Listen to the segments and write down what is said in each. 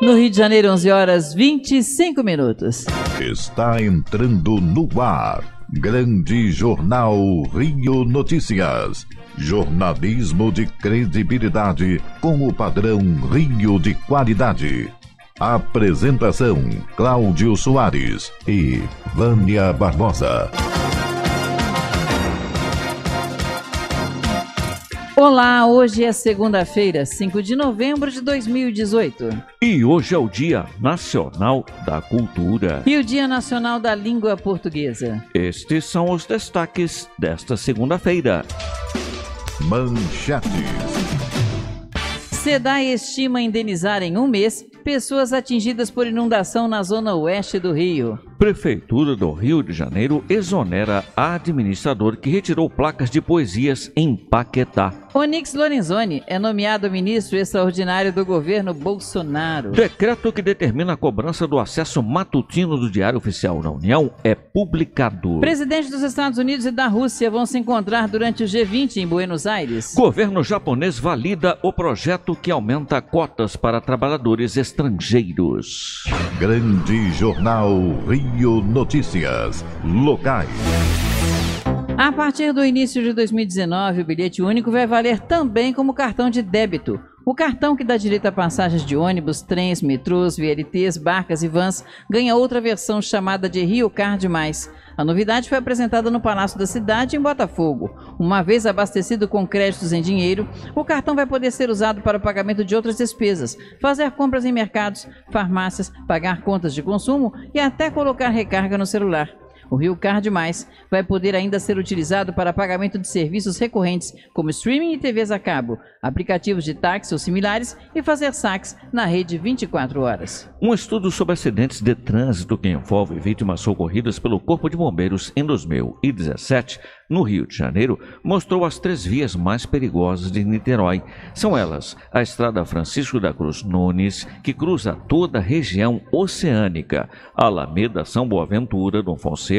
No Rio de Janeiro, 11 horas 25 minutos. Está entrando no ar, Grande Jornal Rio Notícias. Jornalismo de credibilidade com o padrão Rio de qualidade. Apresentação: Cláudio Soares e Vânia Barbosa. Olá, hoje é segunda-feira, 5 de novembro de 2018. E hoje é o Dia Nacional da Cultura. E o Dia Nacional da Língua Portuguesa. Estes são os destaques desta segunda-feira. Manchetes. CEDAE estima indenizar em um mês pessoas atingidas por inundação na zona oeste do Rio. Prefeitura do Rio de Janeiro exonera administrador que retirou placas de poesias em Paquetá. Onyx Lorenzoni é nomeado ministro extraordinário do governo Bolsonaro. Decreto que determina a cobrança do acesso matutino do Diário Oficial da União é publicado. Presidentes dos Estados Unidos e da Rússia vão se encontrar durante o G20 em Buenos Aires. Governo japonês valida o projeto que aumenta cotas para trabalhadores estrangeiros. Grande Jornal Rio Notícias Locais. A partir do início de 2019, o bilhete único vai valer também como cartão de débito. O cartão que dá direito a passagens de ônibus, trens, metrôs, VLTs, barcas e vans ganha outra versão chamada de RioCard+. A novidade foi apresentada no Palácio da Cidade, em Botafogo. Uma vez abastecido com créditos em dinheiro, o cartão vai poder ser usado para o pagamento de outras despesas, fazer compras em mercados, farmácias, pagar contas de consumo e até colocar recarga no celular. O RioCard+ vai poder ainda ser utilizado para pagamento de serviços recorrentes, como streaming e TVs a cabo, aplicativos de táxi ou similares e fazer saques na rede 24 horas. Um estudo sobre acidentes de trânsito que envolve vítimas socorridas pelo Corpo de Bombeiros em 2017, no Rio de Janeiro, mostrou as 3 vias mais perigosas de Niterói. São elas a Estrada Francisco da Cruz Nunes, que cruza toda a região oceânica, a Alameda São Boaventura, Dom Fonseca,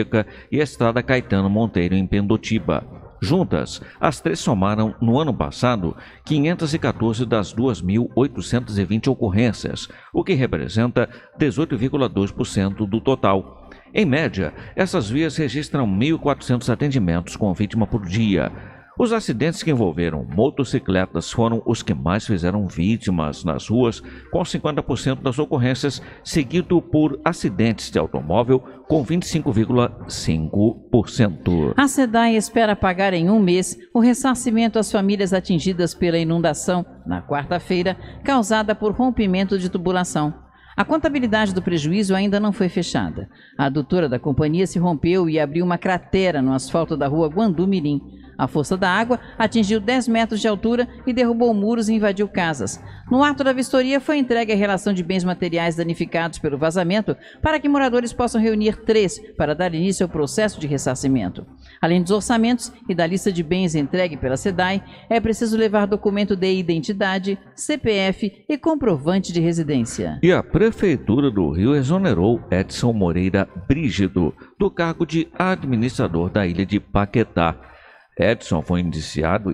e a Estrada Caetano Monteiro em Pendotiba. Juntas, as 3 somaram, no ano passado, 514 das 2.820 ocorrências, o que representa 18,2% do total. Em média, essas vias registram 1.400 atendimentos com vítima por dia. Os acidentes que envolveram motocicletas foram os que mais fizeram vítimas nas ruas, com 50% das ocorrências, seguido por acidentes de automóvel, com 25,5%. A CEDAE espera pagar em um mês o ressarcimento às famílias atingidas pela inundação, na quarta-feira, causada por rompimento de tubulação. A contabilidade do prejuízo ainda não foi fechada. A adutora da companhia se rompeu e abriu uma cratera no asfalto da rua Guandu Mirim. A força da água atingiu 10 metros de altura e derrubou muros e invadiu casas. No ato da vistoria foi entregue a relação de bens materiais danificados pelo vazamento para que moradores possam reunir 3 para dar início ao processo de ressarcimento. Além dos orçamentos e da lista de bens entregue pela CEDAE, é preciso levar documento de identidade, CPF e comprovante de residência. E a Prefeitura do Rio exonerou Edson Moreira Brígido do cargo de administrador da ilha de Paquetá. Edson foi indicado,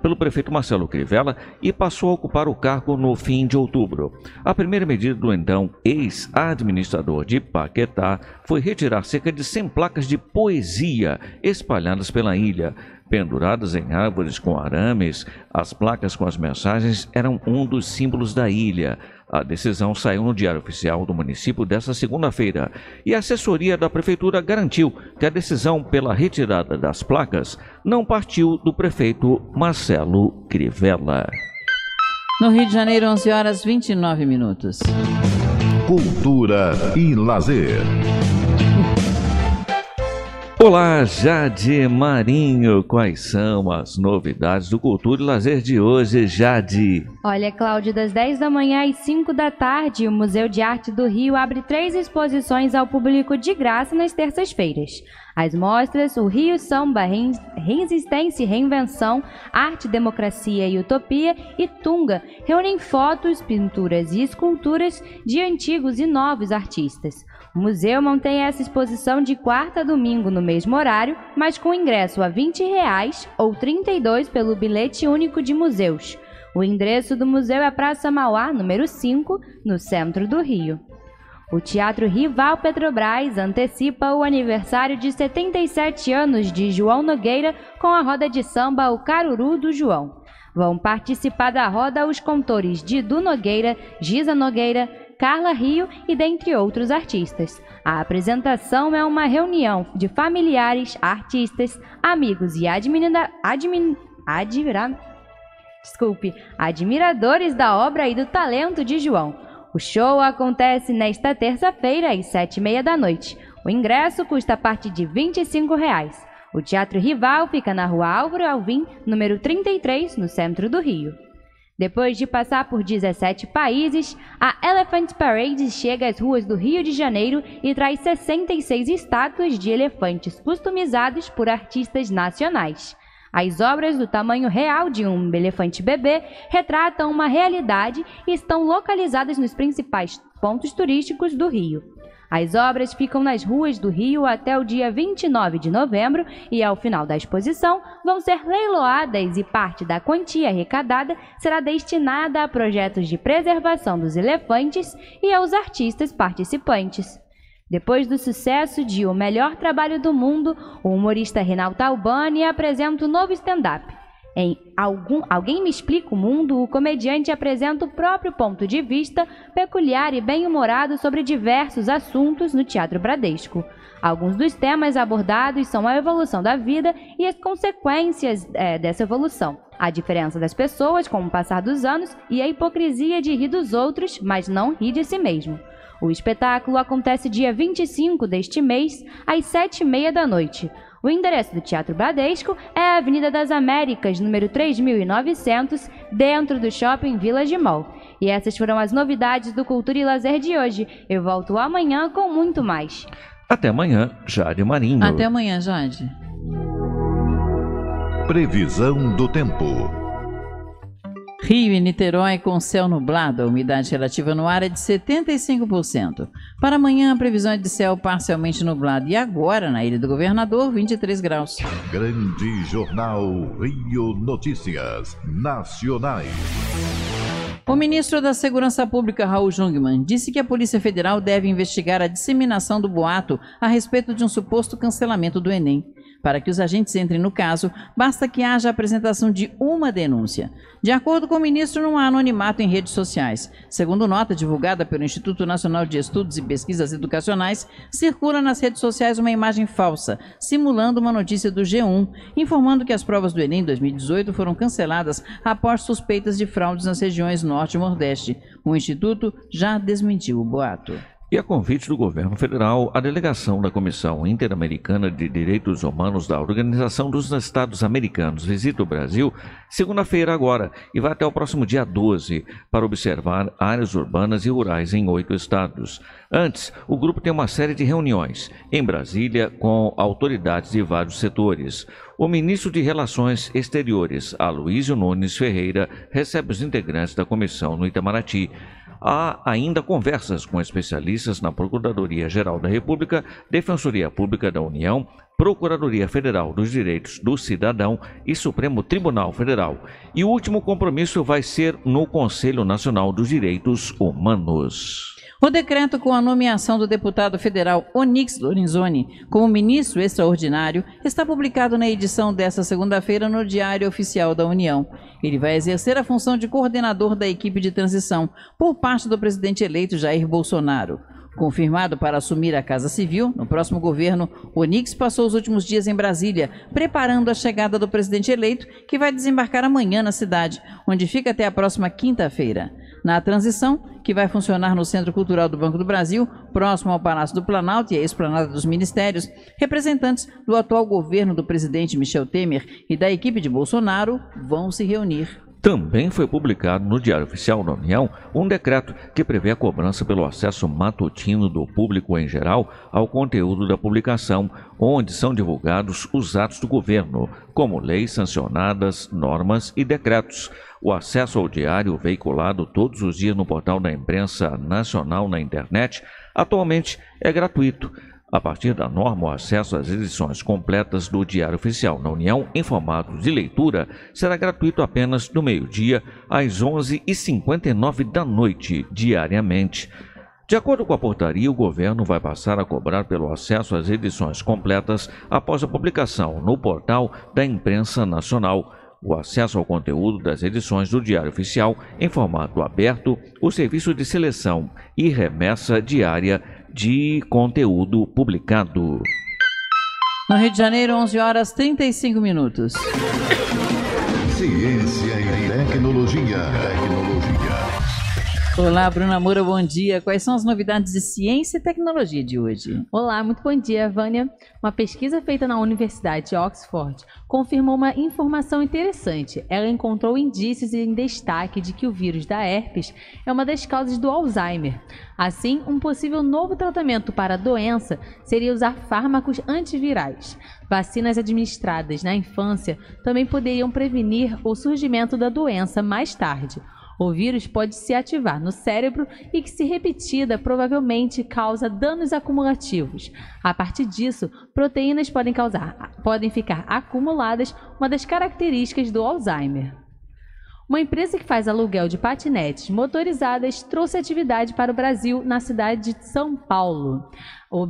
pelo prefeito Marcelo Crivella e passou a ocupar o cargo no fim de outubro. A primeira medida do então ex-administrador de Paquetá foi retirar cerca de 100 placas de poesia espalhadas pela ilha. Penduradas em árvores com arames, as placas com as mensagens eram um dos símbolos da ilha. A decisão saiu no Diário Oficial do município desta segunda-feira e a assessoria da prefeitura garantiu que a decisão pela retirada das placas não partiu do prefeito Marcelo Crivella. No Rio de Janeiro, 11 horas 29 minutos. Cultura e lazer. Olá, Jade Marinho, quais são as novidades do Cultura e Lazer de hoje, Jade? Olha, Cláudio, das 10 da manhã às 5 da tarde, o Museu de Arte do Rio abre 3 exposições ao público de graça nas terças-feiras. As mostras, o Rio Samba, Resistência e Reinvenção, Arte, Democracia e Utopia e Tunga, reúnem fotos, pinturas e esculturas de antigos e novos artistas. O museu mantém essa exposição de quarta a domingo no mesmo horário, mas com ingresso a R$ 20 ou R$ 32 pelo bilhete único de museus. O endereço do museu é a Praça Mauá, número 5, no centro do Rio. O Teatro Rival Petrobras antecipa o aniversário de 77 anos de João Nogueira com a roda de samba O Caruru do João. Vão participar da roda os cantores Didu Nogueira, Giza Nogueira, Carla Rio e dentre outros artistas. A apresentação é uma reunião de familiares, artistas, amigos e admiradores da obra e do talento de João. O show acontece nesta terça-feira às 19h30. O ingresso custa a partir de R$ 25,00. O Teatro Rival fica na Rua Álvaro Alvim, número 33, no centro do Rio. Depois de passar por 17 países, a Elephant Parade chega às ruas do Rio de Janeiro e traz 66 estátuas de elefantes customizados por artistas nacionais. As obras do tamanho real de um elefante bebê retratam uma realidade e estão localizadas nos principais pontos turísticos do Rio. As obras ficam nas ruas do Rio até o dia 29 de novembro e, ao final da exposição, vão ser leiloadas e parte da quantia arrecadada será destinada a projetos de preservação dos elefantes e aos artistas participantes. Depois do sucesso de O Melhor Trabalho do Mundo, o humorista Reinaldo Albani apresenta o novo stand-up. Em Alguém Me Explica o Mundo, o comediante apresenta o próprio ponto de vista peculiar e bem-humorado sobre diversos assuntos no Teatro Bradesco. Alguns dos temas abordados são a evolução da vida e as consequências dessa evolução, a diferença das pessoas com o passar dos anos e a hipocrisia de rir dos outros, mas não rir de si mesmo. O espetáculo acontece dia 25 deste mês, às 19h30. O endereço do Teatro Bradesco é a Avenida das Américas, número 3900, dentro do Shopping Village Mall. E essas foram as novidades do Cultura e Lazer de hoje. Eu volto amanhã com muito mais. Até amanhã, Jade Marinho. Até amanhã, Jade. Previsão do tempo. Rio e Niterói com céu nublado, a umidade relativa no ar é de 75%. Para amanhã, a previsão é de céu parcialmente nublado. E agora, na Ilha do Governador, 23 graus. Grande Jornal Rio Notícias Nacionais. O ministro da Segurança Pública, Raul Jungmann, disse que a Polícia Federal deve investigar a disseminação do boato a respeito de um suposto cancelamento do Enem. Para que os agentes entrem no caso, basta que haja a apresentação de uma denúncia. De acordo com o ministro, não há anonimato em redes sociais. Segundo nota divulgada pelo Instituto Nacional de Estudos e Pesquisas Educacionais, circula nas redes sociais uma imagem falsa, simulando uma notícia do G1, informando que as provas do Enem 2018 foram canceladas após suspeitas de fraudes nas regiões Norte e Nordeste. O Instituto já desmentiu o boato. E a convite do governo federal, a delegação da Comissão Interamericana de Direitos Humanos da Organização dos Estados Americanos visita o Brasil segunda-feira agora e vai até o próximo dia 12 para observar áreas urbanas e rurais em 8 estados. Antes, o grupo tem uma série de reuniões em Brasília com autoridades de vários setores. O ministro de Relações Exteriores, Aloysio Nunes Ferreira, recebe os integrantes da comissão no Itamaraty. Há ainda conversas com especialistas na Procuradoria-Geral da República, Defensoria Pública da União, Procuradoria Federal dos Direitos do Cidadão e Supremo Tribunal Federal. E o último compromisso vai ser no Conselho Nacional dos Direitos Humanos. O decreto com a nomeação do deputado federal Onyx Lorenzoni como ministro extraordinário está publicado na edição desta segunda-feira no Diário Oficial da União. Ele vai exercer a função de coordenador da equipe de transição por parte do presidente eleito Jair Bolsonaro. Confirmado para assumir a Casa Civil, no próximo governo, Onyx passou os últimos dias em Brasília, preparando a chegada do presidente eleito, que vai desembarcar amanhã na cidade, onde fica até a próxima quinta-feira. Na transição, que vai funcionar no Centro Cultural do Banco do Brasil, próximo ao Palácio do Planalto e à Esplanada dos Ministérios, representantes do atual governo do presidente Michel Temer e da equipe de Bolsonaro vão se reunir. Também foi publicado no Diário Oficial da União um decreto que prevê a cobrança pelo acesso matutino do público em geral ao conteúdo da publicação, onde são divulgados os atos do governo, como leis sancionadas, normas e decretos. O acesso ao diário, veiculado todos os dias no portal da Imprensa Nacional na internet, atualmente é gratuito. A partir da norma, o acesso às edições completas do Diário Oficial da União, em formato de leitura, será gratuito apenas do meio-dia às 11h59 da noite, diariamente. De acordo com a portaria, o governo vai passar a cobrar pelo acesso às edições completas após a publicação no portal da Imprensa Nacional. O acesso ao conteúdo das edições do Diário Oficial em formato aberto, o serviço de seleção e remessa diária de conteúdo publicado. No Rio de Janeiro, 11h35. Ciência e tecnologia. Olá, Bruna Moura, bom dia. Quais são as novidades de ciência e tecnologia de hoje? Olá, muito bom dia, Vânia. Uma pesquisa feita na Universidade de Oxford confirmou uma informação interessante. Ela encontrou indícios em destaque de que o vírus da herpes é uma das causas do Alzheimer. Assim, um possível novo tratamento para a doença seria usar fármacos antivirais. Vacinas administradas na infância também poderiam prevenir o surgimento da doença mais tarde. O vírus pode se ativar no cérebro e que, se repetida, provavelmente causa danos acumulativos. A partir disso, proteínas podem ficar acumuladas, uma das características do Alzheimer. Uma empresa que faz aluguel de patinetes motorizadas trouxe atividade para o Brasil na cidade de São Paulo. O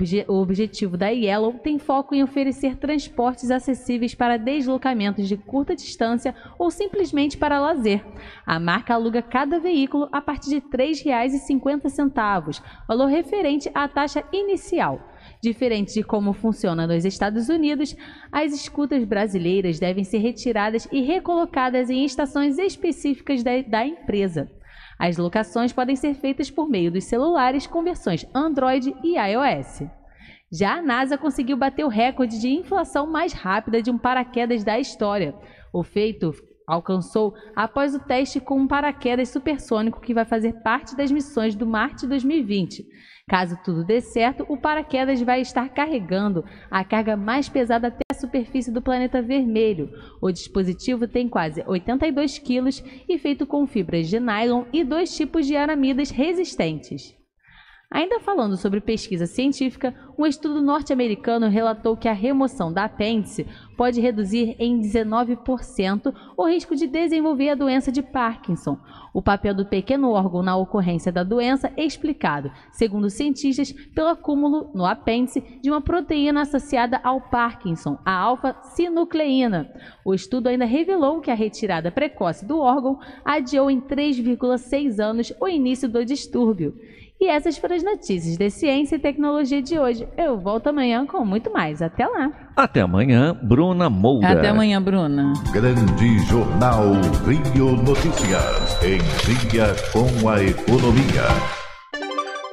objetivo da Yellow tem foco em oferecer transportes acessíveis para deslocamentos de curta distância ou simplesmente para lazer. A marca aluga cada veículo a partir de R$ 3,50, valor referente à taxa inicial. Diferente de como funciona nos Estados Unidos, as escutas brasileiras devem ser retiradas e recolocadas em estações específicas da empresa. As locações podem ser feitas por meio dos celulares com versões Android e iOS. Já a NASA conseguiu bater o recorde de inflação mais rápida de um paraquedas da história. O feito alcançou após o teste com um paraquedas supersônico que vai fazer parte das missões do Marte 2020. Caso tudo dê certo, o paraquedas vai estar carregando a carga mais pesada até a superfície do planeta vermelho. O dispositivo tem quase 82 quilos e feito com fibras de nylon e 2 tipos de aramidas resistentes. Ainda falando sobre pesquisa científica, um estudo norte-americano relatou que a remoção da apêndice pode reduzir em 19% o risco de desenvolver a doença de Parkinson. O papel do pequeno órgão na ocorrência da doença é explicado, segundo cientistas, pelo acúmulo no apêndice de uma proteína associada ao Parkinson, a alfa-sinucleína. O estudo ainda revelou que a retirada precoce do órgão adiou em 3,6 anos o início do distúrbio. E essas foram as notícias de ciência e tecnologia de hoje. Eu volto amanhã com muito mais. Até lá. Até amanhã, Bruna Moura. Até amanhã, Bruna. Grande Jornal Rio Notícias. Em dia com a economia.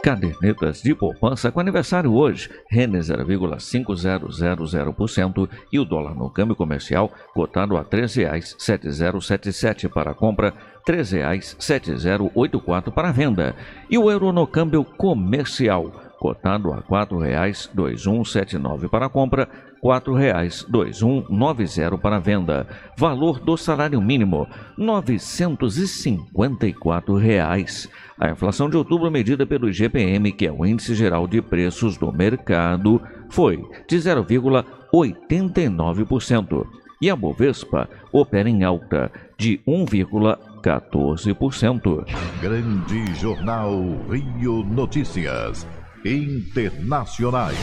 Cadernetas de poupança com aniversário hoje. Renda 0,5000% e o dólar no câmbio comercial cotado a R$ 13,7077 para a compra. R$ 13,7084 para venda. E o euro no câmbio comercial, cotado a R$ 4,2179 para compra, R$ 4,2190 para venda. Valor do salário mínimo, R$ 954. A inflação de outubro, medida pelo IGPM, que é o Índice Geral de Preços do Mercado, foi de 0,89%. E a Bovespa opera em alta de 1,14%. Grande Jornal Rio Notícias Internacionais.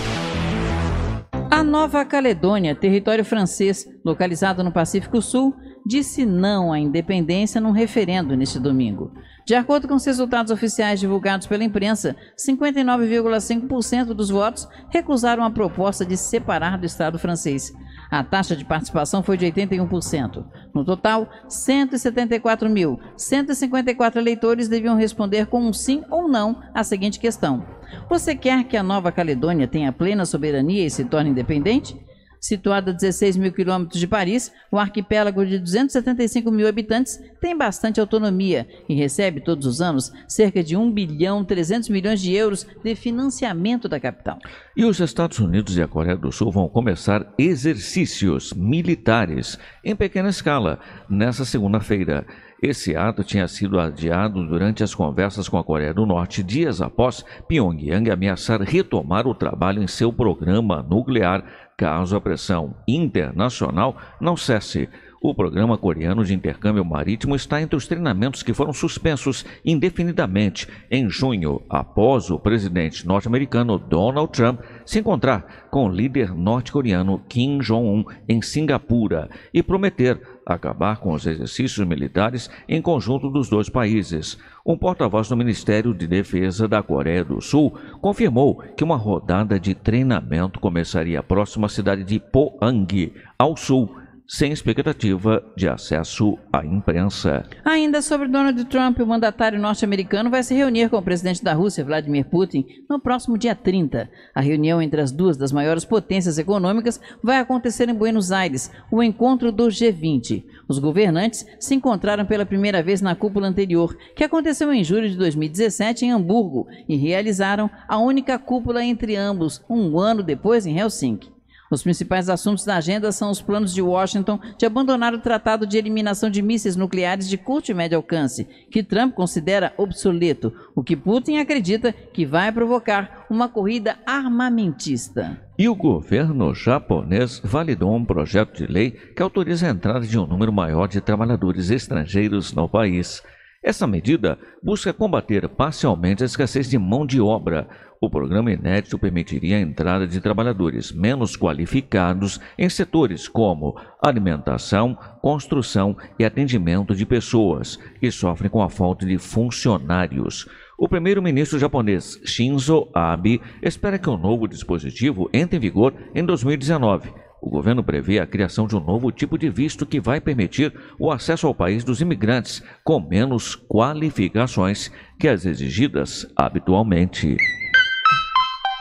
A Nova Caledônia, território francês, localizado no Pacífico Sul, disse não à independência num referendo neste domingo. De acordo com os resultados oficiais divulgados pela imprensa, 59,5% dos votos recusaram a proposta de separar do Estado francês. A taxa de participação foi de 81%. No total, 174.154 eleitores deviam responder com um sim ou não à seguinte questão: você quer que a Nova Caledônia tenha plena soberania e se torne independente? Situada a 16.000 quilômetros de Paris, o arquipélago de 275.000 habitantes tem bastante autonomia e recebe todos os anos cerca de €1,3 bilhão de euros de financiamento da capital. E os Estados Unidos e a Coreia do Sul vão começar exercícios militares em pequena escala nesta segunda-feira. Esse ato tinha sido adiado durante as conversas com a Coreia do Norte, dias após Pyongyang ameaçar retomar o trabalho em seu programa nuclear, caso a pressão internacional não cesse. O programa coreano de intercâmbio marítimo está entre os treinamentos que foram suspensos indefinidamente em junho, após o presidente norte-americano Donald Trump se encontrar com o líder norte-coreano Kim Jong-un em Singapura e prometer acabar com os exercícios militares em conjunto dos dois países. Um porta-voz do Ministério de Defesa da Coreia do Sul confirmou que uma rodada de treinamento começaria próximo à cidade de Pohang, ao sul, sem expectativa de acesso à imprensa. Ainda sobre Donald Trump, o mandatário norte-americano vai se reunir com o presidente da Rússia, Vladimir Putin, no próximo dia 30. A reunião entre as duas das maiores potências econômicas vai acontecer em Buenos Aires, o encontro do G20. Os governantes se encontraram pela primeira vez na cúpula anterior, que aconteceu em julho de 2017 em Hamburgo, e realizaram a única cúpula entre ambos, um ano depois em Helsinki. Os principais assuntos da agenda são os planos de Washington de abandonar o Tratado de Eliminação de Mísseis Nucleares de curto e médio alcance, que Trump considera obsoleto, o que Putin acredita que vai provocar uma corrida armamentista. E o governo japonês validou um projeto de lei que autoriza a entrada de um número maior de trabalhadores estrangeiros no país. Essa medida busca combater parcialmente a escassez de mão de obra. O programa inédito permitiria a entrada de trabalhadores menos qualificados em setores como alimentação, construção e atendimento de pessoas, que sofrem com a falta de funcionários. O primeiro-ministro japonês Shinzo Abe espera que o novo dispositivo entre em vigor em 2019. O governo prevê a criação de um novo tipo de visto que vai permitir o acesso ao país dos imigrantes com menos qualificações que as exigidas habitualmente.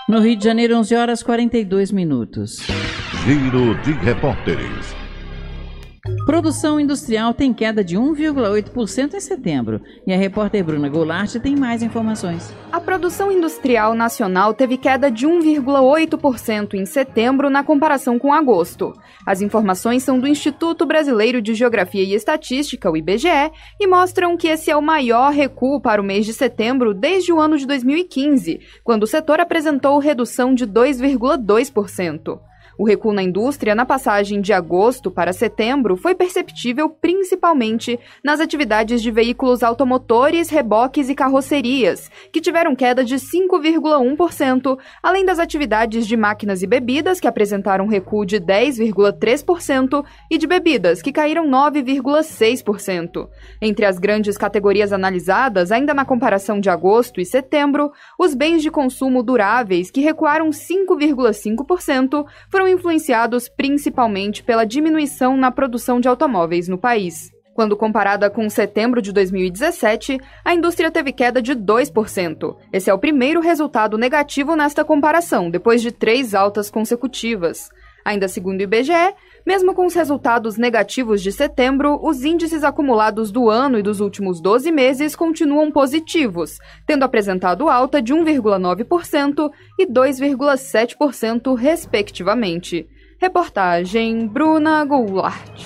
No Rio de Janeiro, 11h42. Giro de repórteres. Produção industrial tem queda de 1,8% em setembro. E a repórter Bruna Goulart tem mais informações. A produção industrial nacional teve queda de 1,8% em setembro na comparação com agosto. As informações são do Instituto Brasileiro de Geografia e Estatística, o IBGE, e mostram que esse é o maior recuo para o mês de setembro desde o ano de 2015, quando o setor apresentou redução de 2,2%. O recuo na indústria na passagem de agosto para setembro foi perceptível principalmente nas atividades de veículos automotores, reboques e carrocerias, que tiveram queda de 5,1%, além das atividades de máquinas e bebidas, que apresentaram recuo de 10,3%, e de bebidas, que caíram 9,6%. Entre as grandes categorias analisadas, ainda na comparação de agosto e setembro, os bens de consumo duráveis, que recuaram 5,5%, foram influenciados principalmente pela diminuição na produção de automóveis no país. Quando comparada com setembro de 2017, a indústria teve queda de 2%. Esse é o primeiro resultado negativo nesta comparação, depois de 3 altas consecutivas. Ainda segundo o IBGE, mesmo com os resultados negativos de setembro, os índices acumulados do ano e dos últimos 12 meses continuam positivos, tendo apresentado alta de 1,9% e 2,7%, respectivamente. Reportagem Bruna Goulart.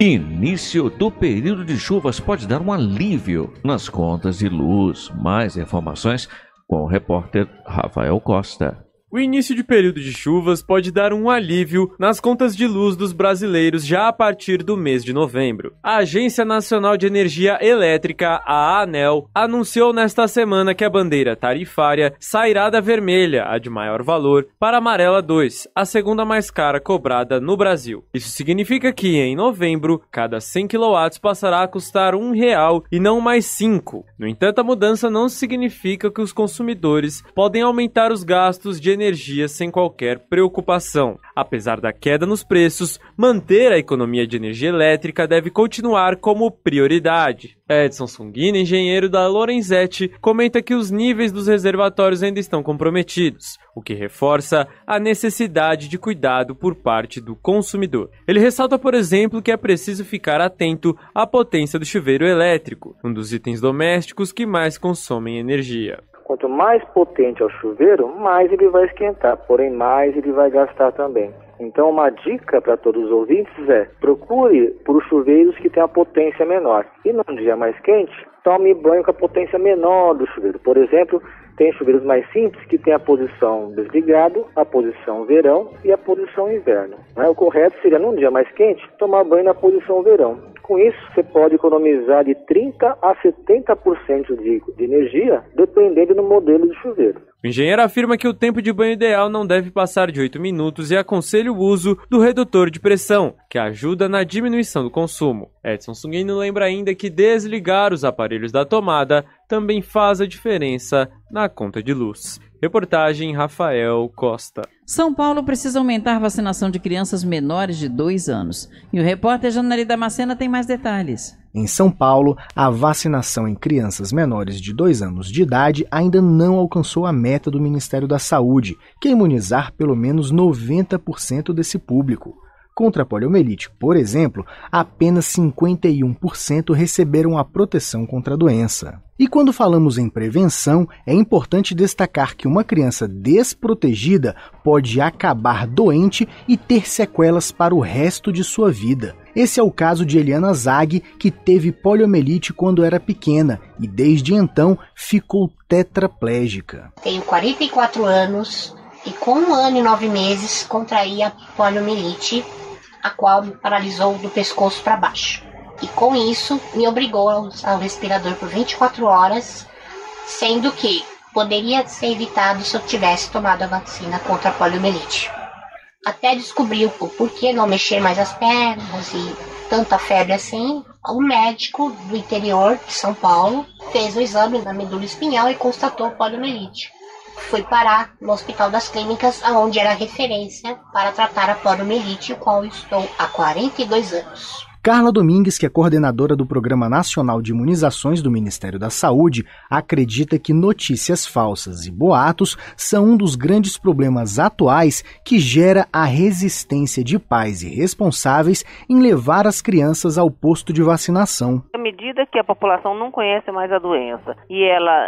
Início do período de chuvas pode dar um alívio nas contas de luz. Mais informações com o repórter Rafael Costa. O início de período de chuvas pode dar um alívio nas contas de luz dos brasileiros já a partir do mês de novembro. A Agência Nacional de Energia Elétrica, a ANEEL, anunciou nesta semana que a bandeira tarifária sairá da vermelha, a de maior valor, para a amarela 2, a segunda mais cara cobrada no Brasil. Isso significa que, em novembro, cada 100 kW passará a custar R$1 e não mais 5. No entanto, a mudança não significa que os consumidores podem aumentar os gastos de energia sem qualquer preocupação. Apesar da queda nos preços, manter a economia de energia elétrica deve continuar como prioridade. Edson Sunguini, engenheiro da Lorenzetti, comenta que os níveis dos reservatórios ainda estão comprometidos, o que reforça a necessidade de cuidado por parte do consumidor. Ele ressalta, por exemplo, que é preciso ficar atento à potência do chuveiro elétrico, um dos itens domésticos que mais consomem energia. Quanto mais potente é o chuveiro, mais ele vai esquentar, porém mais ele vai gastar também. Então, uma dica para todos os ouvintes é: procure por chuveiros que tenham a potência menor. E num dia mais quente, tome banho com a potência menor do chuveiro. Por exemplo, tem chuveiros mais simples que tem a posição desligado, a posição verão e a posição inverno. O correto seria, num dia mais quente, tomar banho na posição verão. Com isso, você pode economizar de 30% a 70% de energia, dependendo do modelo de chuveiro. O engenheiro afirma que o tempo de banho ideal não deve passar de 8 minutos e aconselha o uso do redutor de pressão, que ajuda na diminuição do consumo. Edson Sunguino lembra ainda que desligar os aparelhos da tomada também faz a diferença na conta de luz. Reportagem Rafael Costa. São Paulo precisa aumentar a vacinação de crianças menores de 2 anos. E o repórter Janari Damascena tem mais detalhes. Em São Paulo, a vacinação em crianças menores de 2 anos de idade ainda não alcançou a meta do Ministério da Saúde, que é imunizar pelo menos 90% desse público. Contra a poliomielite, por exemplo, apenas 51% receberam a proteção contra a doença. E quando falamos em prevenção, é importante destacar que uma criança desprotegida pode acabar doente e ter sequelas para o resto de sua vida. Esse é o caso de Eliana Zag, que teve poliomielite quando era pequena e desde então ficou tetraplégica. Tenho 44 anos e com 1 ano e 9 meses contraí a poliomielite, a qual me paralisou do pescoço para baixo. E com isso me obrigou ao respirador por 24 horas, sendo que poderia ser evitado se eu tivesse tomado a vacina contra a poliomielite. Até descobri o porquê não mexer mais as pernas e tanta febre assim. Um médico do interior de São Paulo fez um exame na medula espinhal e constatou poliomielite. Foi parar no Hospital das Clínicas, onde era referência para tratar a poliomielite, o qual estou há 42 anos. Carla Domingues, que é coordenadora do Programa Nacional de Imunizações do Ministério da Saúde, acredita que notícias falsas e boatos são um dos grandes problemas atuais que gera a resistência de pais e responsáveis em levar as crianças ao posto de vacinação. À medida que a população não conhece mais a doença e ela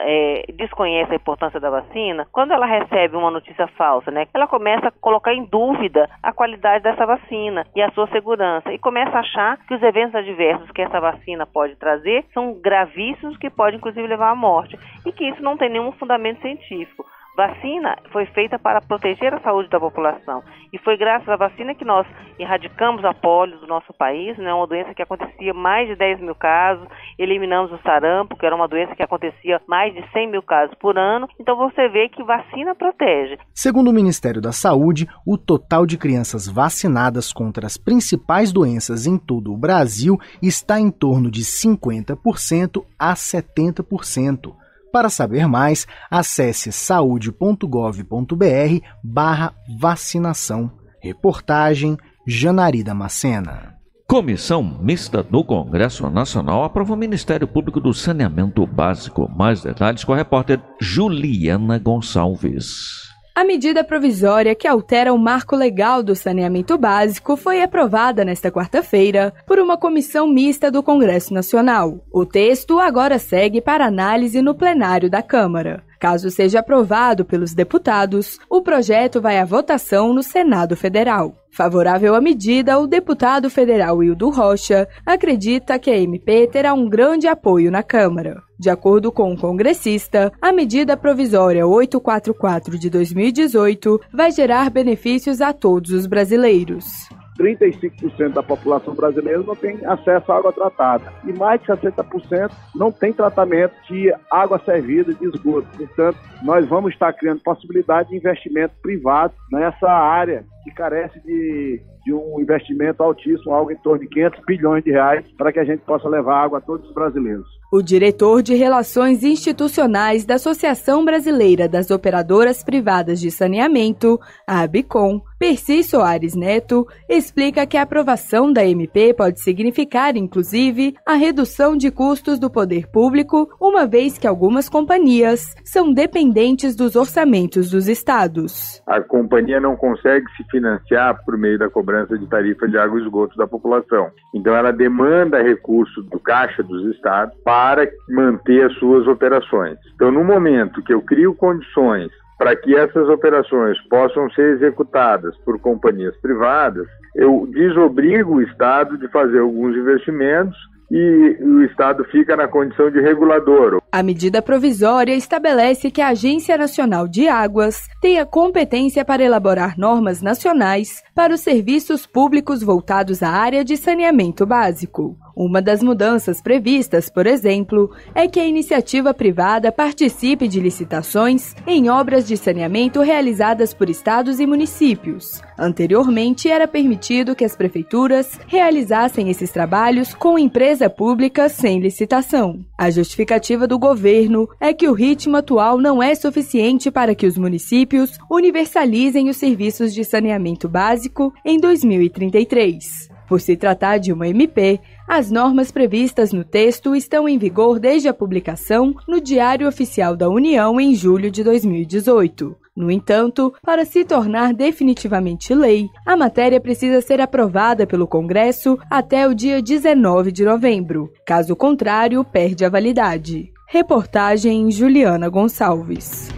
desconhece a importância da vacina, quando ela recebe uma notícia falsa, ela começa a colocar em dúvida a qualidade dessa vacina e a sua segurança e começa a achar que os eventos adversos que essa vacina pode trazer são gravíssimos, que pode inclusive levar à morte, e que isso não tem nenhum fundamento científico. Vacina foi feita para proteger a saúde da população e foi graças à vacina que nós erradicamos a polio do nosso país, uma doença que acontecia mais de 10 mil casos, eliminamos o sarampo, que era uma doença que acontecia mais de 100 mil casos por ano, então você vê que vacina protege. Segundo o Ministério da Saúde, o total de crianças vacinadas contra as principais doenças em todo o Brasil está em torno de 50% a 70%. Para saber mais, acesse saude.gov.br/vacinação. Reportagem Janari Damascena. Comissão mista do Congresso Nacional aprova o Ministério Público do Saneamento Básico. Mais detalhes com a repórter Juliana Gonçalves. A medida provisória que altera o marco legal do saneamento básico foi aprovada nesta quarta-feira por uma comissão mista do Congresso Nacional. O texto agora segue para análise no plenário da Câmara. Caso seja aprovado pelos deputados, o projeto vai à votação no Senado Federal. Favorável à medida, o deputado federal Hildo Rocha acredita que a MP terá um grande apoio na Câmara. De acordo com o congressista, a medida provisória 844 de 2018 vai gerar benefícios a todos os brasileiros. 35% da população brasileira não tem acesso à água tratada e mais de 60% não tem tratamento de água servida de esgoto. Portanto, nós vamos estar criando possibilidade de investimento privado nessa área que carece de um investimento altíssimo, algo em torno de 500 bilhões de reais, para que a gente possa levar água a todos os brasileiros. O diretor de Relações Institucionais da Associação Brasileira das Operadoras Privadas de Saneamento, a ABCOM, Percy Soares Neto, explica que a aprovação da MP pode significar, inclusive, a redução de custos do poder público, uma vez que algumas companhias são dependentes dos orçamentos dos estados. A companhia não consegue se financiar por meio da cobrança de tarifa de água e esgoto da população. Então, ela demanda recursos do caixa dos estados para manter as suas operações. Então, no momento que eu crio condições Para que essas operações possam ser executadas por companhias privadas, eu desobrigo o Estado de fazer alguns investimentos e o Estado fica na condição de regulador. A medida provisória estabelece que a Agência Nacional de Águas tenha competência para elaborar normas nacionais para os serviços públicos voltados à área de saneamento básico. Uma das mudanças previstas, por exemplo, é que a iniciativa privada participe de licitações em obras de saneamento realizadas por estados e municípios. Anteriormente, era permitido que as prefeituras realizassem esses trabalhos com empresa pública sem licitação. A justificativa do governo é que o ritmo atual não é suficiente para que os municípios universalizem os serviços de saneamento básico em 2033. Por se tratar de uma MP, as normas previstas no texto estão em vigor desde a publicação no Diário Oficial da União em julho de 2018. No entanto, para se tornar definitivamente lei, a matéria precisa ser aprovada pelo Congresso até o dia 19 de novembro. Caso contrário, perde a validade. Reportagem Juliana Gonçalves.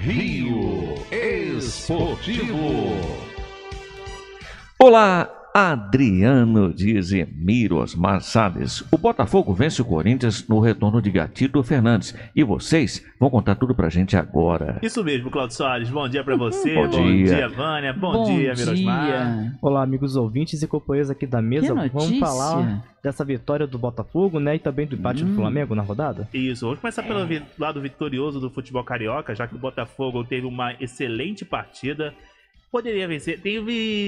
Rio Esportivo. Olá! Adriano Dizemiro Osmar Salles. O Botafogo vence o Corinthians no retorno de Gatito Fernandes. E vocês vão contar tudo pra gente agora. Isso mesmo, Cláudio Soares. Bom dia pra você. Bom dia, Vânia. Bom dia, Mirosmar. Olá, amigos ouvintes e companheiros aqui da mesa. Vamos falar dessa vitória do Botafogo, né? E também do empate do Flamengo na rodada. Isso. Vamos começar pelo lado vitorioso do futebol carioca, já que o Botafogo teve uma excelente partida. Poderia vencer.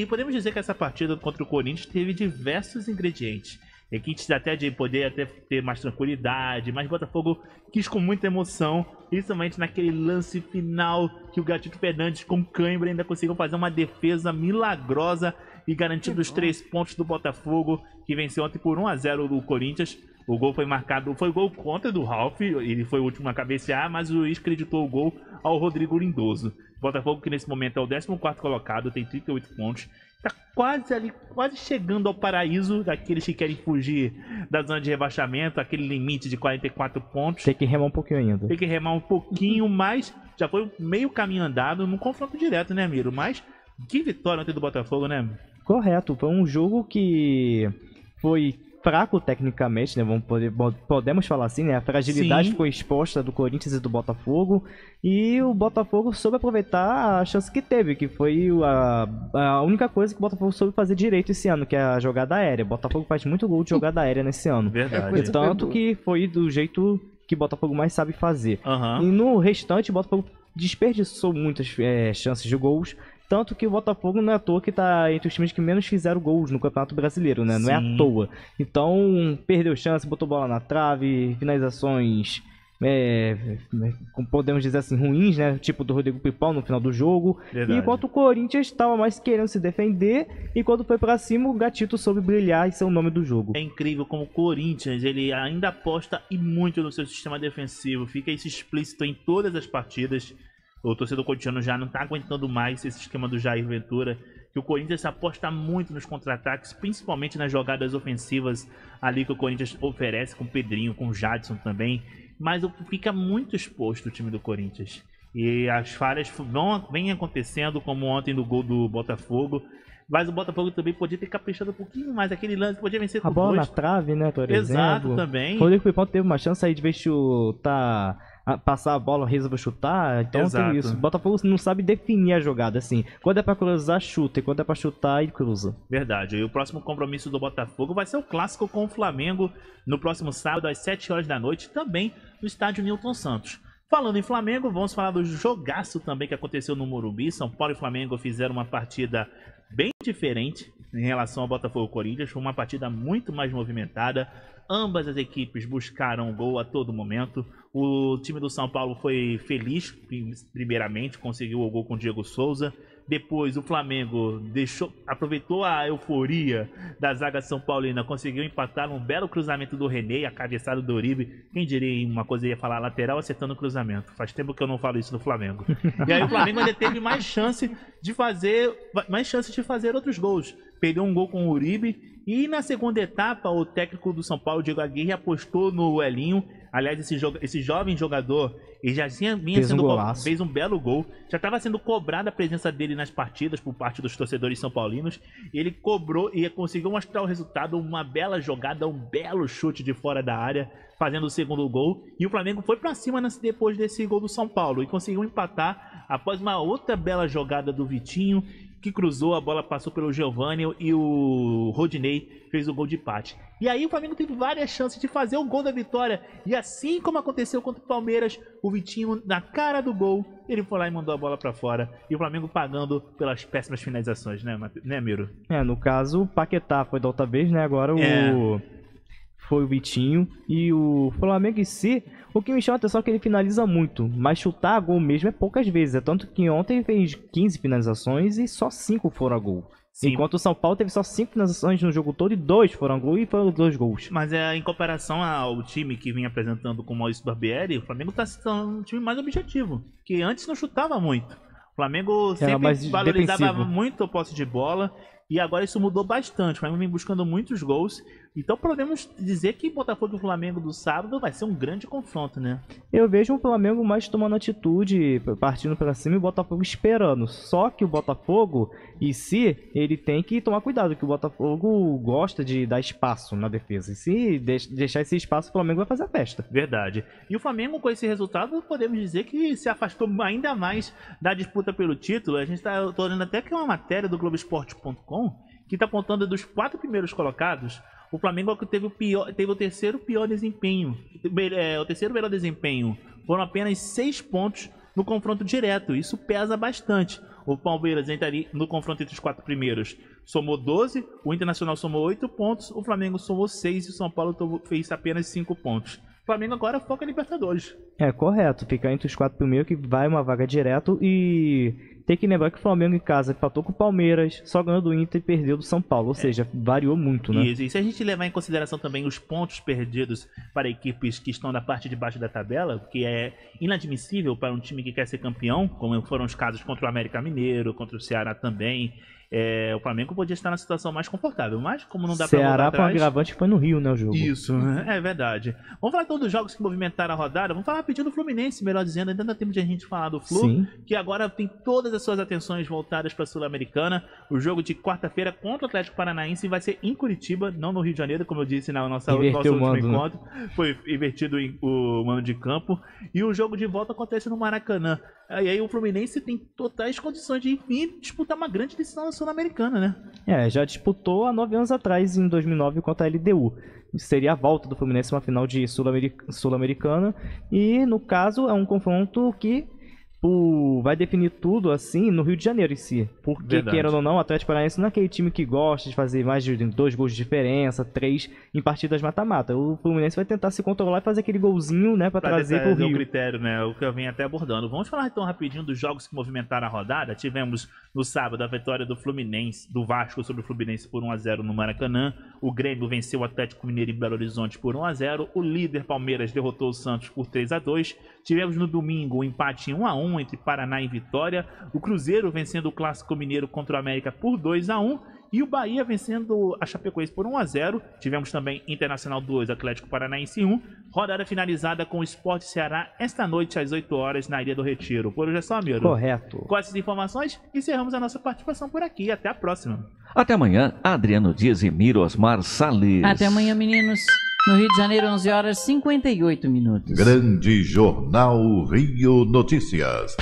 Podemos dizer que essa partida contra o Corinthians teve diversos ingredientes. E que até de poder até ter mais tranquilidade, mas o Botafogo quis com muita emoção, principalmente naquele lance final que o Gatito Fernandes com cãibra ainda conseguiu fazer uma defesa milagrosa e garantindo os 3 pontos do Botafogo, que venceu ontem por 1-0 o Corinthians. O gol foi marcado, foi gol contra do Ralf, ele foi o último a cabecear, mas o juiz creditou o gol ao Rodrigo Lindoso. O Botafogo, que nesse momento é o 14º colocado, tem 38 pontos. Está quase chegando ao paraíso daqueles que querem fugir da zona de rebaixamento, aquele limite de 44 pontos. Tem que remar um pouquinho ainda. Tem que remar um pouquinho, mas já foi meio caminho andado num confronto direto, né, Miro? Mas que vitória ontem do Botafogo, né? Correto, foi um jogo que foi fraco tecnicamente, né? Podemos falar assim, né? A fragilidade ficou exposta do Corinthians e do Botafogo, e o Botafogo soube aproveitar a chance que teve, que foi a única coisa que o Botafogo soube fazer direito esse ano, que é a jogada aérea. O Botafogo faz muito gol de jogada aérea nesse ano. Verdade. E tanto que foi do jeito que o Botafogo mais sabe fazer. Uhum. E no restante, o Botafogo desperdiçou muitas chances de gols. Tanto que o Botafogo não é à toa que tá entre os times que menos fizeram gols no Campeonato Brasileiro, né? Sim. Não é à toa. Então, perdeu chance, botou bola na trave, finalizações, podemos dizer assim, ruins, né? Tipo do Rodrigo Pipão no final do jogo. Verdade. E enquanto o Corinthians estava mais querendo se defender, e quando foi pra cima, o Gatito soube brilhar e ser o nome do jogo. É incrível como o Corinthians, ele ainda aposta e muito no seu sistema defensivo. Fica isso explícito em todas as partidas. O torcedor corintiano já não está aguentando mais esse esquema do Jair Ventura, que o Corinthians aposta muito nos contra-ataques, principalmente nas jogadas ofensivas ali que o Corinthians oferece, com o Pedrinho, com o Jadson também, mas fica muito exposto o time do Corinthians. E as falhas vêm acontecendo, como ontem no gol do Botafogo, mas o Botafogo também podia ter caprichado um pouquinho mais. Aquele lance podia vencer por 2. A bola na trave, né, por exemplo. Exato, também. O Rodrigo Pipão teve uma chance aí de chutar, passar a bola, resolveu chutar. Então tem isso. O Botafogo não sabe definir a jogada, assim. Quando é pra cruzar, chuta. E quando é pra chutar, ele cruza. Verdade. E o próximo compromisso do Botafogo vai ser o clássico com o Flamengo no próximo sábado, às 7 horas da noite, também no estádio Nilton Santos. Falando em Flamengo, vamos falar do jogaço também que aconteceu no Morumbi. São Paulo e Flamengo fizeram uma partida bem diferente em relação ao Botafogo e Corinthians. Foi uma partida muito mais movimentada. Ambas as equipes buscaram gol a todo momento. O time do São Paulo foi feliz, primeiramente, conseguiu o gol com o Diego Souza. Depois o Flamengo aproveitou a euforia da zaga São Paulina, conseguiu empatar um belo cruzamento do René, a cabeçada do Uribe. Quem diria uma coisa, ia falar lateral acertando o cruzamento. Faz tempo que eu não falo isso no Flamengo. E aí o Flamengo ainda teve mais chances de fazer outros gols. Perdeu um gol com o Uribe e na segunda etapa o técnico do São Paulo, Diego Aguirre, apostou no Elinho. Aliás, esse jovem jogador, ele já vinha sendo fez um belo gol. Já estava sendo cobrada a presença dele nas partidas por parte dos torcedores são paulinos. Ele cobrou e conseguiu mostrar o resultado, uma bela jogada, um belo chute de fora da área, fazendo o segundo gol. E o Flamengo foi para cima depois desse gol do São Paulo e conseguiu empatar após uma outra bela jogada do Vitinho, que cruzou, a bola passou pelo Giovani e o Rodinei fez o gol de empate. E aí o Flamengo teve várias chances de fazer o gol da vitória. E assim como aconteceu contra o Palmeiras, o Vitinho, na cara do gol, ele foi lá e mandou a bola pra fora. E o Flamengo pagando pelas péssimas finalizações, né, Miro? É, no caso, o Paquetá foi da outra vez, né? Agora foi o Vitinho. E o Flamengo em si, o que me chama a atenção é que ele finaliza muito, mas chutar a gol mesmo é poucas vezes. É tanto que ontem fez 15 finalizações e só 5 foram a gol. Sim. Enquanto o São Paulo teve só 5 finalizações no jogo todo e 2 foram a gol, e foram 2 gols. Mas em comparação ao time que vinha apresentando com o Maurício Barbieri, o Flamengo está sendo um time mais objetivo, que antes não chutava muito. O Flamengo sempre valorizava muito a posse de bola. E agora isso mudou bastante, o Flamengo vem buscando muitos gols. Então podemos dizer que Botafogo e Flamengo do sábado vai ser um grande confronto, né? Eu vejo o Flamengo mais tomando atitude, partindo para cima, e o Botafogo esperando. Só que o Botafogo em si, ele tem que tomar cuidado, que o Botafogo gosta de dar espaço na defesa. E se deixar esse espaço, o Flamengo vai fazer a festa. Verdade. E o Flamengo, com esse resultado, podemos dizer que se afastou ainda mais da disputa pelo título. A gente está olhando até que é uma matéria do Globoesporte.com, que está apontando dos 4 primeiros colocados, o Flamengo teve o terceiro pior desempenho. O terceiro melhor desempenho. Foram apenas 6 pontos no confronto direto. Isso pesa bastante. O Palmeiras entraria no confronto entre os 4 primeiros, somou 12, o Internacional somou 8 pontos, o Flamengo somou 6 e o São Paulo fez apenas 5 pontos. O Flamengo agora foca em Libertadores. É, correto. Ficar entre os 4 primeiros, que vai uma vaga direto. E tem que lembrar que o Flamengo em casa empatou com o Palmeiras, só ganhou do Inter e perdeu do São Paulo. Ou seja, variou muito, né? Isso. E se a gente levar em consideração também os pontos perdidos para equipes que estão na parte de baixo da tabela, que é inadmissível para um time que quer ser campeão, como foram os casos contra o América Mineiro, contra o Ceará também. O Flamengo podia estar na situação mais confortável, mas como não dá para voltar atrás... Ceará, o agravante foi no Rio, né, o jogo? Isso, é verdade. Vamos falar então dos jogos que movimentaram a rodada. Vamos falar rapidinho do Fluminense, melhor dizendo, ainda dá tempo de a gente falar do Flu. Sim. Que agora tem todas as suas atenções voltadas para a Sul-Americana. O jogo de quarta-feira contra o Atlético Paranaense vai ser em Curitiba, não no Rio de Janeiro, como eu disse na nosso último encontro. Foi invertido o mano de campo. E o jogo de volta acontece no Maracanã. E aí o Fluminense tem totais condições de, enfim, disputar uma grande decisão sul-americana, né? É, já disputou há 9 anos atrás, em 2009, contra a LDU. Seria a volta do Fluminense uma final de Sul-Americana. E, no caso, é um confronto que vai definir tudo, assim, no Rio de Janeiro em si. Porque, queira ou não, o Atlético Paranaense não é aquele time que gosta de fazer mais de 2 gols de diferença, 3 em partidas mata-mata. O Fluminense vai tentar se controlar e fazer aquele golzinho, né, pra trazer pro Rio. O critério, né, o que eu venho até abordando. Vamos falar então rapidinho dos jogos que movimentaram a rodada. Tivemos no sábado a vitória do Fluminense, do Vasco sobre o Fluminense por 1 a 0 no Maracanã. O Grêmio venceu o Atlético Mineiro em Belo Horizonte por 1 a 0. O líder Palmeiras derrotou o Santos por 3 a 2. Tivemos no domingo um empate em 1 a 1 entre Paraná e Vitória, o Cruzeiro vencendo o Clássico Mineiro contra o América por 2 a 1, e o Bahia vencendo a Chapecoense por 1 a 0. Tivemos também Internacional 2, Atlético Paranaense 1. Rodada finalizada com o Sport Ceará esta noite às 8 horas na Ilha do Retiro. Por hoje é só, Miro. Correto. Com essas informações, encerramos a nossa participação por aqui. Até a próxima. Até amanhã, Adriano Dias e Miro Osmar Salles. Até amanhã, meninos. No Rio de Janeiro, 11 horas e 58 minutos. Grande Jornal Rio Notícias.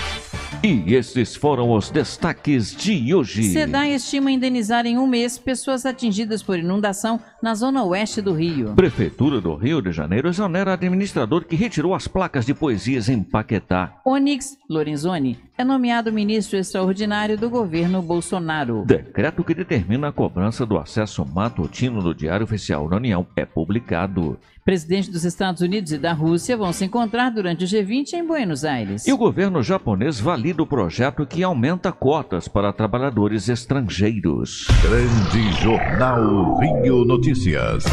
E esses foram os destaques de hoje. CEDAE estima indenizar em um mês pessoas atingidas por inundação na zona oeste do Rio. Prefeitura do Rio de Janeiro exonera administrador que retirou as placas de poesias em Paquetá. Onyx Lorenzoni é nomeado ministro extraordinário do governo Bolsonaro. Decreto que determina a cobrança do acesso matutino do Diário Oficial da União é publicado. Presidentes dos Estados Unidos e da Rússia vão se encontrar durante o G20 em Buenos Aires. E o governo japonês valida o projeto que aumenta cotas para trabalhadores estrangeiros. Grande Jornal Rio Notícias.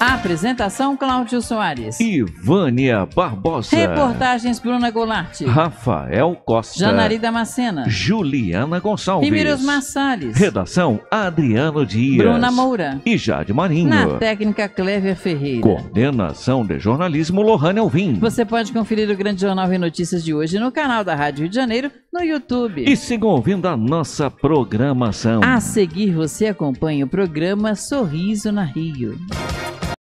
Apresentação Cláudio Soares e Vânia Barbosa. Reportagens Bruna Goulart, Rafael Costa, Janari Damascena, Juliana Gonçalves, Rimeiros Massales. Redação Adriano Dias, Bruna Moura e Jade Marinho. Na técnica Clévia Ferreira. Coordenação de jornalismo Lohane Alvim. Você pode conferir o Grande Jornal e Notícias de hoje no canal da Rádio Rio de Janeiro no YouTube. E sigam ouvindo a nossa programação. A seguir você acompanha o programa Sorriso na Rio.